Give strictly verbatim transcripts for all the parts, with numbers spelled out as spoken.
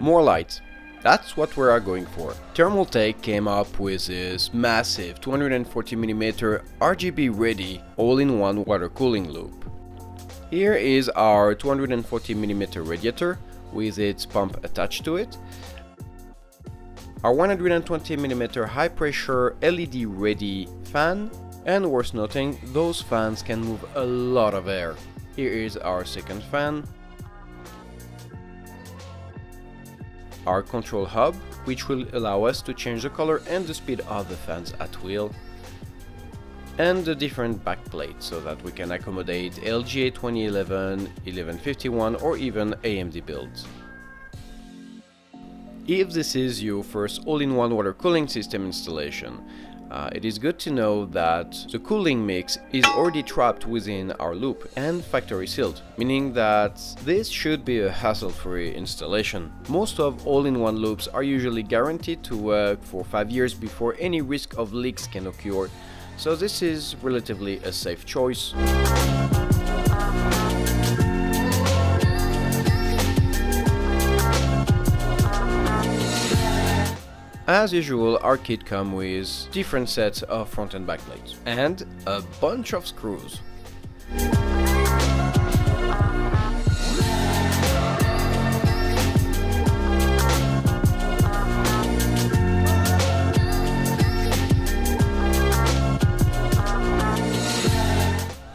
more lights. That's what we are going for. Thermaltake came up with this massive two hundred forty millimeter R G B ready all-in-one water cooling loop. Here is our two hundred forty millimeter radiator with its pump attached to it. Our one hundred twenty millimeter high pressure L E D ready fan, and worth noting, those fans can move a lot of air. Here is our second fan. Our control hub, which will allow us to change the color and the speed of the fans at will, and the different backplates so that we can accommodate L G A twenty eleven, eleven fifty-one or even A M D builds. If this is your first all-in-one water cooling system installation, uh, it is good to know that the cooling mix is already trapped within our loop and factory sealed, meaning that this should be a hassle-free installation. Most of all-in-one loops are usually guaranteed to work for five years before any risk of leaks can occur, so this is relatively a safe choice. As usual, our kit comes with different sets of front and back plates and a bunch of screws.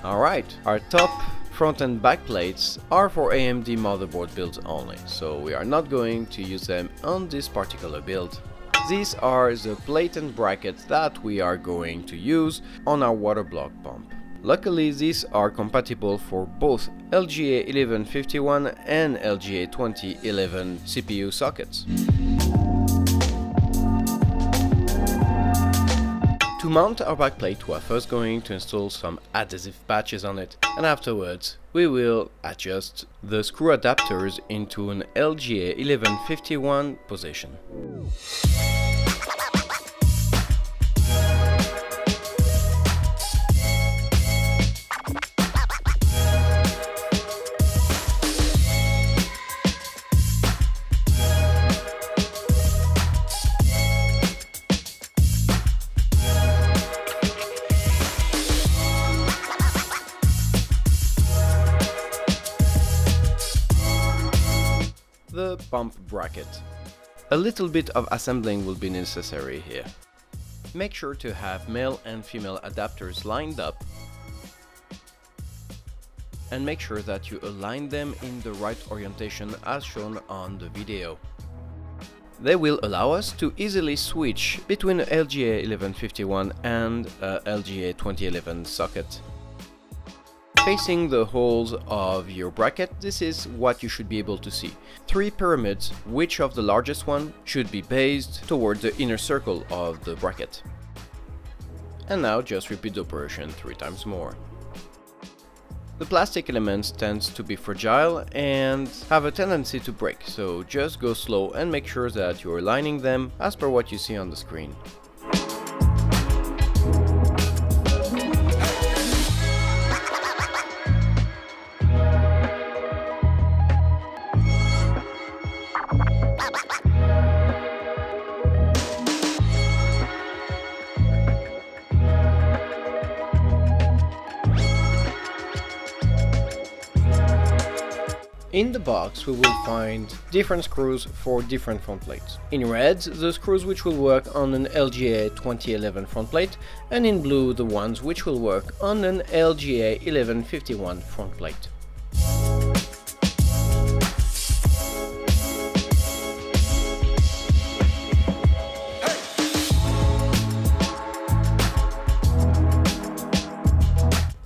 Alright, our top front and back plates are for A M D motherboard builds only, so we are not going to use them on this particular build. These are the plate and brackets that we are going to use on our water block pump. Luckily, these are compatible for both L G A eleven fifty-one and L G A twenty eleven C P U sockets. To mount our backplate, we are first going to install some adhesive patches on it, and afterwards we will adjust the screw adapters into an L G A eleven fifty-one position. The pump bracket. A little bit of assembling will be necessary here. Make sure to have male and female adapters lined up and make sure that you align them in the right orientation as shown on the video. They will allow us to easily switch between L G A eleven fifty-one and a L G A twenty eleven socket. Facing the holes of your bracket, this is what you should be able to see. Three pyramids, which of the largest one should be based toward the inner circle of the bracket. And now just repeat the operation three times more. The plastic elements tend to be fragile and have a tendency to break, so just go slow and make sure that you are aligning them as per what you see on the screen. In the box, we will find different screws for different front plates. In red, the screws which will work on an L G A twenty eleven front plate, and in blue, the ones which will work on an L G A eleven fifty-one front plate. Hey!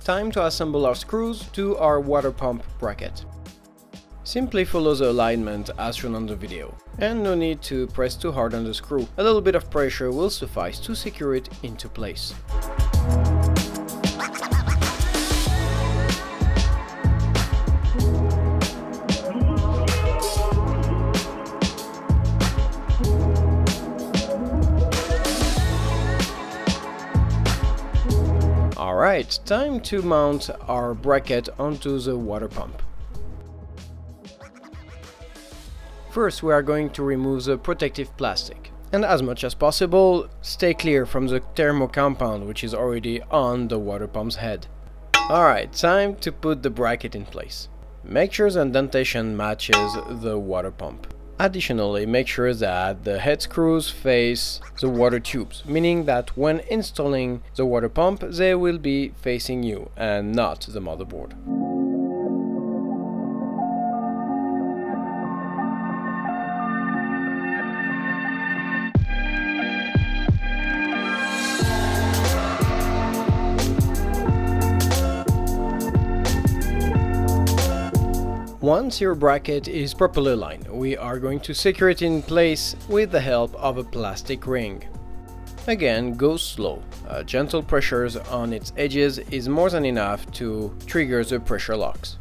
Time to assemble our screws to our water pump bracket. Simply follow the alignment as shown on the video, and no need to press too hard on the screw. A little bit of pressure will suffice to secure it into place. Alright, time to mount our bracket onto the water pump. first we are going to remove the protective plastic. And as much as possible, stay clear from the thermo compound which is already on the water pump's head. Alright, time to put the bracket in place. Make sure the indentation matches the water pump. Additionally, make sure that the head screws face the water tubes, meaning that when installing the water pump, they will be facing you and not the motherboard. Once your bracket is properly lined, we are going to secure it in place with the help of a plastic ring. Again, go slow. Uh, gentle pressures on its edges is more than enough to trigger the pressure locks.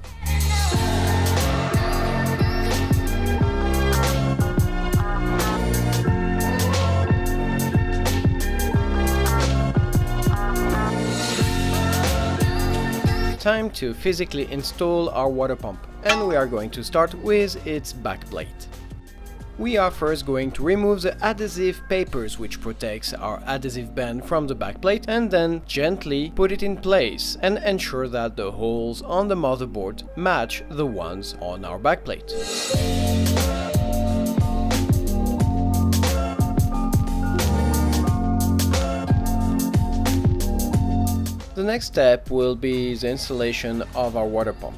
Time to physically install our water pump, and we are going to start with its backplate. We are first going to remove the adhesive papers which protects our adhesive band from the backplate, and then gently put it in place and ensure that the holes on the motherboard match the ones on our backplate. The next step will be the installation of our water pump.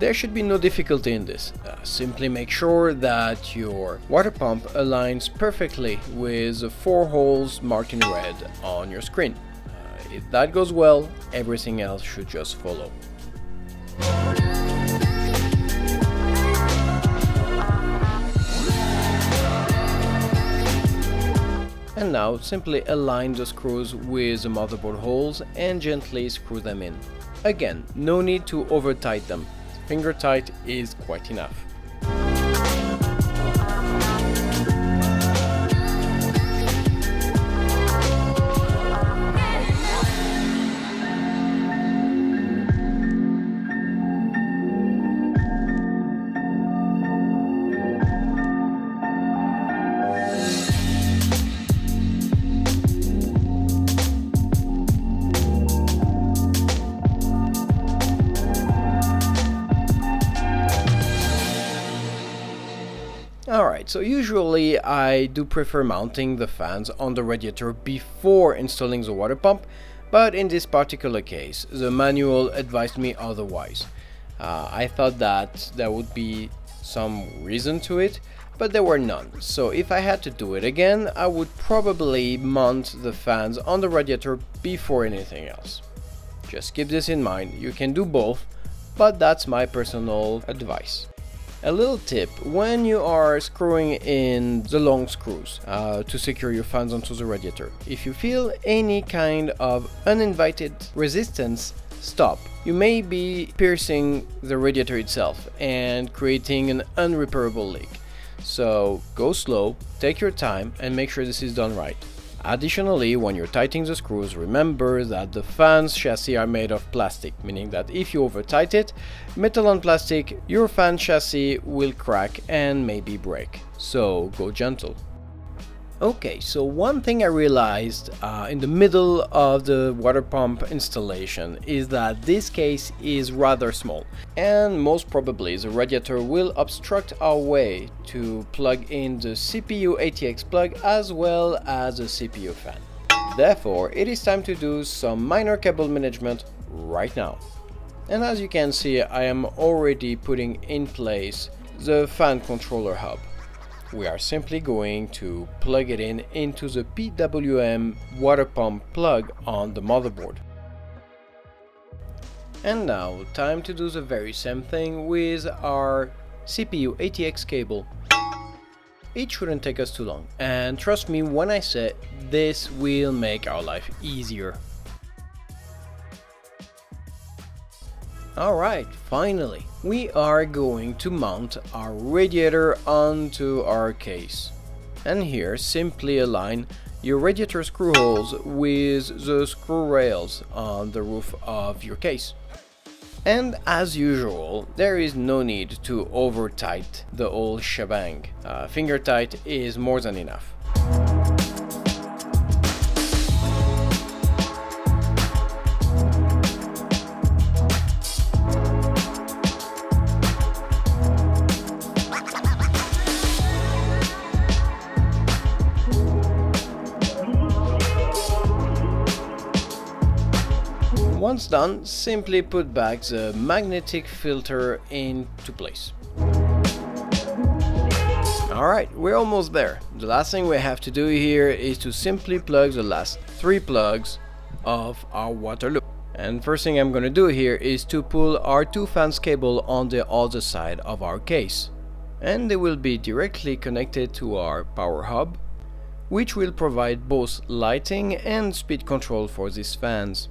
There should be no difficulty in this. Uh, simply make sure that your water pump aligns perfectly with the four holes marked in red on your screen. Uh, if that goes well, everything else should just follow. And now simply align the screws with the motherboard holes and gently screw them in. Again, no need to over tight them, finger tight is quite enough. Alright, so usually I do prefer mounting the fans on the radiator before installing the water pump, but in this particular case, the manual advised me otherwise. Uh, I thought that there would be some reason to it, but there were none, so if I had to do it again, I would probably mount the fans on the radiator before anything else. Just keep this in mind, you can do both, but that's my personal advice. A little tip, when you are screwing in the long screws uh, to secure your fans onto the radiator, if you feel any kind of uninvited resistance, stop. You may be piercing the radiator itself and creating an unrepairable leak. So go slow, take your time and make sure this is done right. Additionally, when you're tightening the screws, remember that the fan's chassis are made of plastic, meaning that if you over-tight it, metal on plastic, your fan chassis will crack and maybe break. So go gentle. Okay, so one thing I realized uh, in the middle of the water pump installation is that this case is rather small, and most probably the radiator will obstruct our way to plug in the C P U A T X plug as well as the C P U fan. Therefore, it is time to do some minor cable management right now. And as you can see, I am already putting in place the fan controller hub. We are simply going to plug it in into the P W M water pump plug on the motherboard. And now, time to do the very same thing with our C P U A T X cable. It shouldn't take us too long, and trust me when I say this will make our life easier. Alright, finally, we are going to mount our radiator onto our case. And here, simply align your radiator screw holes with the screw rails on the roof of your case. And as usual, there is no need to over tight the whole shebang. Uh, finger tight is more than enough. Once done, simply put back the magnetic filter into place. Alright, we're almost there. The last thing we have to do here is to simply plug the last three plugs of our water loop. And first thing I'm gonna do here is to pull our two fans cable on the other side of our case. And they will be directly connected to our power hub, which will provide both lighting and speed control for these fans.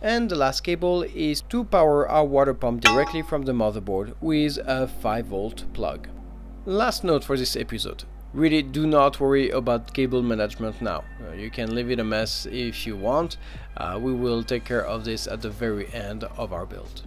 And the last cable is to power our water pump directly from the motherboard with a five volt plug. Last note for this episode. Really do not worry about cable management now. Uh, you can leave it a mess if you want. Uh, we will take care of this at the very end of our build.